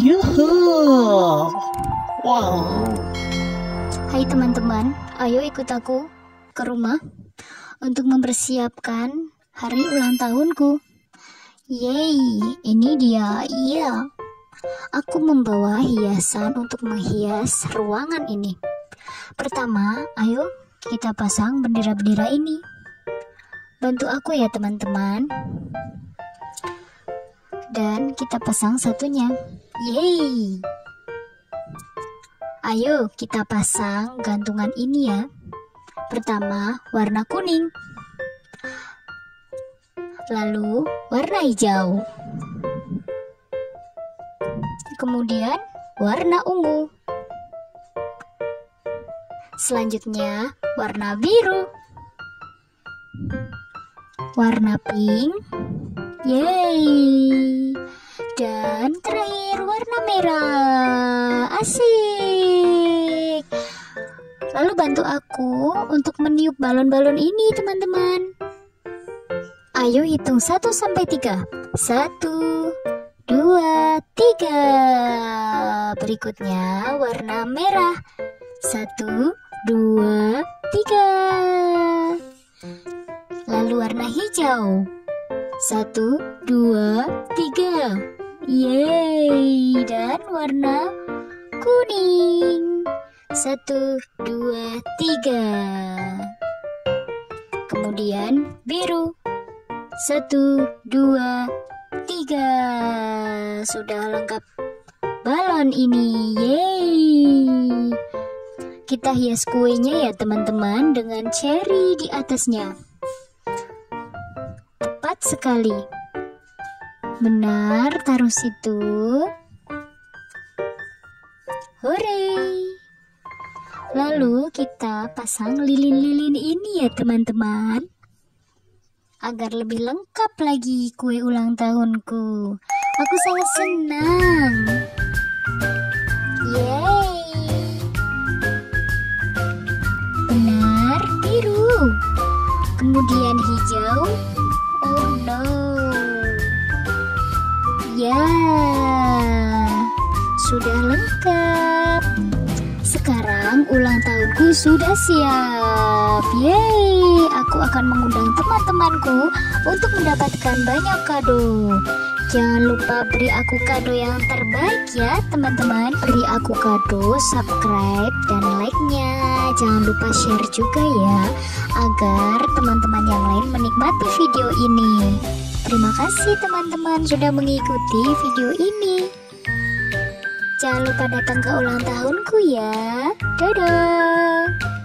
Yuhuu! Wow! Hai teman-teman, ayo ikut aku ke rumah untuk mempersiapkan hari ulang tahunku. Yeay, ini dia. Iya, aku membawa hiasan untuk menghias ruangan ini. Pertama, ayo kita pasang bendera-bendera ini. Bantu aku ya teman-teman. Dan kita pasang satunya. Yeay. Ayo kita pasang gantungan ini ya. Pertama warna kuning, lalu warna hijau, kemudian warna ungu, selanjutnya warna biru, warna pink. Yeay. Dan terakhir warna merah. Asik. Lalu bantu aku untuk meniup balon-balon ini teman-teman. Ayo hitung 1 sampai 3. 1, 2, 3. Berikutnya warna merah. 1, 2, 3. Lalu warna hijau. 1, 2, 3. Yeay. Dan warna kuning. 1, 2, 3. Kemudian biru. 1, 2, 3. Sudah lengkap balon ini. Yeay. Kita hias kuenya ya teman-teman dengan cherry di atasnya. Sekali benar, taruh situ. Hore. Lalu kita pasang lilin-lilin ini ya teman-teman, agar lebih lengkap lagi kue ulang tahunku. Aku sangat senang. Yeay. Benar, biru. Kemudian hijau. Oh no. Ya, sudah lengkap. Sekarang ulang tahunku sudah siap. Yeay, aku akan mengundang teman-temanku untuk mendapatkan banyak kado. Jangan lupa beri aku kado yang terbaik ya teman-teman. Beri aku kado, subscribe dan like-nya. Jangan lupa share juga ya, agar teman-teman yang lain menikmati video ini. Terima kasih teman-teman sudah mengikuti video ini. Jangan lupa datang ke ulang tahunku ya. Dadah.